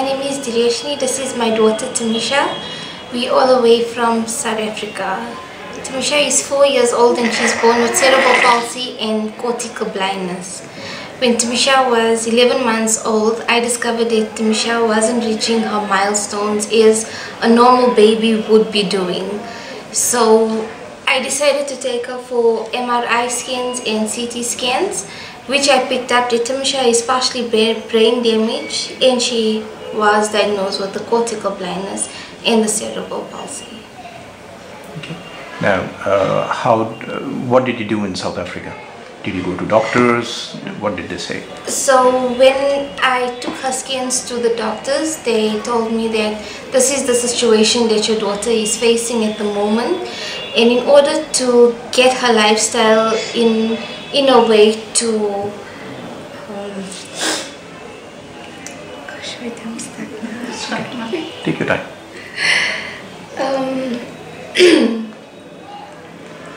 My name is Direshni. This is my daughter Tamisha. We all the way from South Africa. Tamisha is 4 years old and she's born with cerebral palsy and cortical blindness. When Tamisha was 11 months old, I discovered that Tamisha wasn't reaching her milestones as a normal baby would be doing. So I decided to take her for MRI scans and CT scans, which I picked up that Tamisha is partially brain damaged and she was diagnosed with the cortical blindness and the cerebral palsy. Okay. Now, what did you do in South Africa? Did you go to doctors? What did they say? So when I took her scans to the doctors, they told me that this is the situation that your daughter is facing at the moment, and in order to get her lifestyle in a way to gosh, wait, I'm stuck now. Take your time.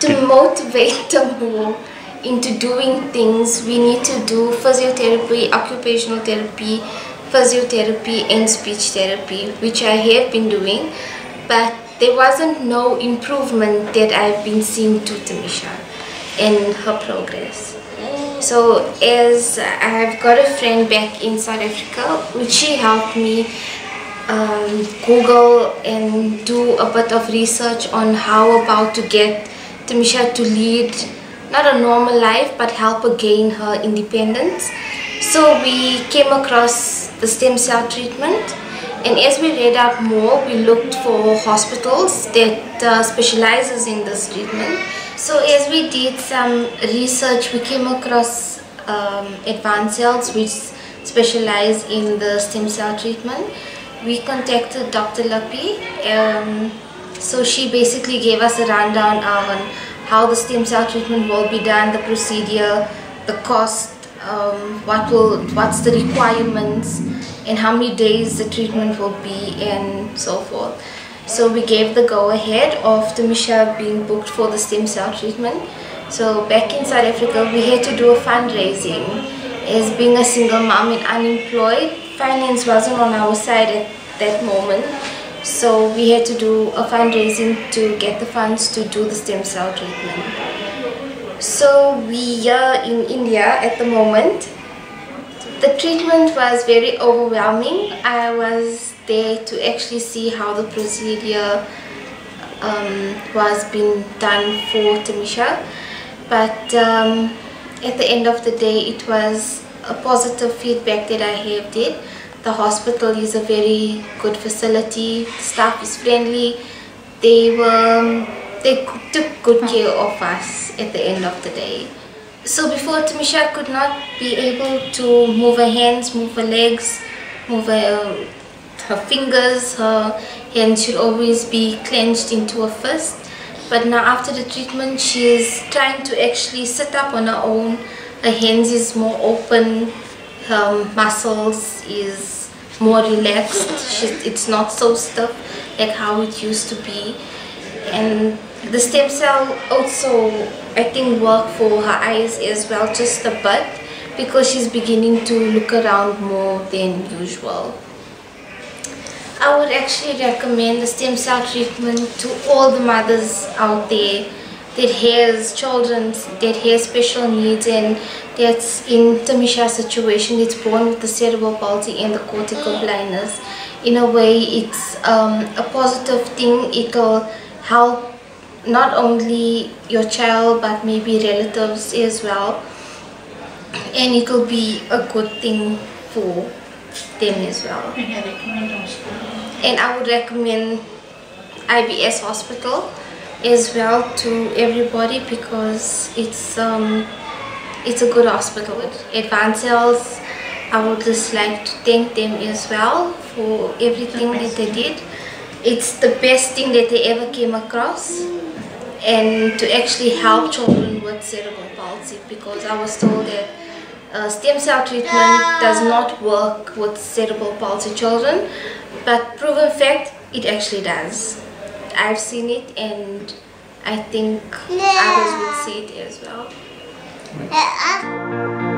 To motivate them more into doing things, we need to do physiotherapy, occupational therapy, physiotherapy and speech therapy, which I have been doing, but there wasn't no improvement that I've been seeing to Tamisha and her progress. So as I've got a friend back in South Africa, which she helped me Google and do a bit of research on how about to get Tamisha to lead not a normal life but help her gain her independence. So we came across the stem cell treatment, and as we read up more, we looked for hospitals that specializes in this treatment. So as we did some research, we came across Advanced Cells, which specialize in the stem cell treatment. We contacted Dr. Lupi, so she basically gave us a rundown on how the stem cell treatment will be done, the procedure, the cost, what's the requirements, and how many days the treatment will be, and so forth. So we gave the go-ahead of Tamisha being booked for the stem cell treatment. So back in South Africa, we had to do a fundraising. As being a single mom and unemployed, finance wasn't on our side at that moment. So we had to do a fundraising to get the funds to do the stem cell treatment. So we are in India at the moment. The treatment was very overwhelming. I was there to actually see how the procedure was being done for Tamisha, but at the end of the day, it was a positive feedback that I have did. The hospital is a very good facility, the staff is friendly, they took good care of us at the end of the day. So before, Tamisha could not be able to move her hands, move her legs, move her fingers. Her hands should always be clenched into a fist. But now after the treatment, she is trying to actually sit up on her own. Her hands is more open, her muscles is more relaxed. It's not so stiff like how it used to be. And the stem cell also, I think, worked for her eyes as well, just a bit, because she's beginning to look around more than usual. I would actually recommend the stem cell treatment to all the mothers out there that has children that has special needs and that's in Tamisha's situation, it's born with the cerebral palsy and the cortical blindness. In a way, it's a positive thing. It'll help not only your child but maybe relatives as well, and it will be a good thing for them as well. And I would recommend IBS Hospital as well to everybody, because it's a good hospital. Advanced Cells, I would just like to thank them as well for everything that they did. It's the best thing that they ever came across, and to actually help children with cerebral palsy, because I was told that stem cell treatment does not work with cerebral palsy children, but proven fact, it actually does. I've seen it, and I think others would see it as well.